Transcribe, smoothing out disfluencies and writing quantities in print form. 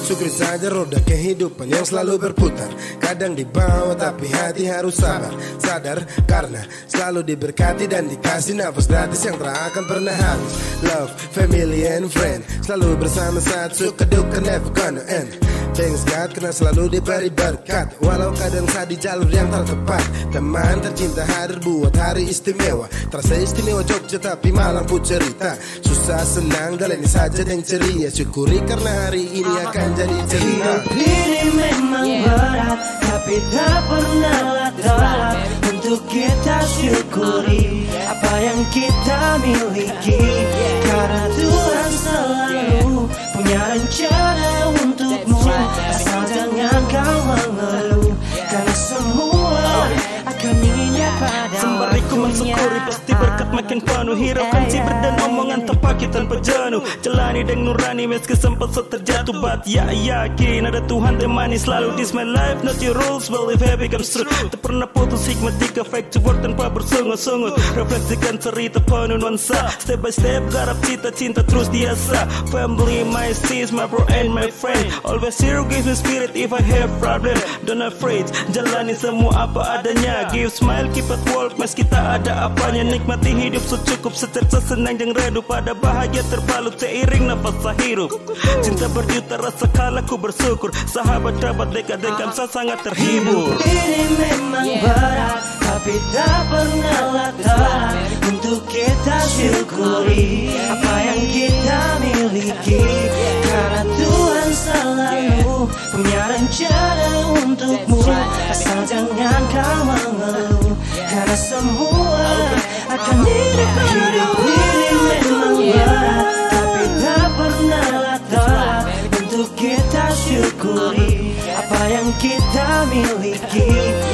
Syukuri saja roda kehidupan yang selalu berputar. Kadang dibawa tapi hati harus sabar. Sadar karena selalu diberkati dan dikasih nafas gratis yang tak akan pernah habis. Love, family and friend, selalu bersama saat suka duka never gonna end. Thanks God karena selalu diberi berkat, walau kadang saat di jalur yang tak tepat. Teman tercinta hadir buat hari istimewa. Terasa istimewa Jogja tapi Malang pun cerita. Susah senang dalami saja dan ceria. Syukuri karena hari ini akan jadi cerita. Hidup ini memang berat, tapi tak pernahlah telat untuk kita syukuri apa yang kita miliki. Karena Tuhan selalu punya rencana untukmu, asal jangan kau mengeluh, karena semua akan indah pada waktunya. Sembari ku mensyukuri pasti berkat makin penuh. Hiraukan ciber dan omongan terpakai tanpa jenuh. Jalani dan nurani meski sempat terjatuh, but ya yakin ada Tuhan temani selalu. This my life not your rules, well if heavy comes true. Tak pernah putus hikmat jika factual tanpa bersungut-sungut. Refleksikan cerita penuh nuansa, step by step garap cita-cinta terus diasah. Family, my sis, my bro and my friend, always here gives me spirit if I have problem. Don't afraid, jalani semua apa adanya. Give smile, keep at work, meski tak ada apanya. Nikmati hidup secukup, secerca senang yang redup. Pada bahagia terbalut seiring nafas sahirup. Cinta berjuta rasa kalah ku bersyukur. Sahabat dapat dekat-dekat saya sangat terhibur. Ini memang berat, tapi tak pernahlah telat untuk kita syukuri apa yang kita miliki. Karena Tuhan selalu punya rencana untukmu, asal jangan kau mengeluh, karena semua akan indah pada waktunya. Hidup ini memang berat, tapi tak pernahlah telat untuk kita syukuri apa yang kita miliki.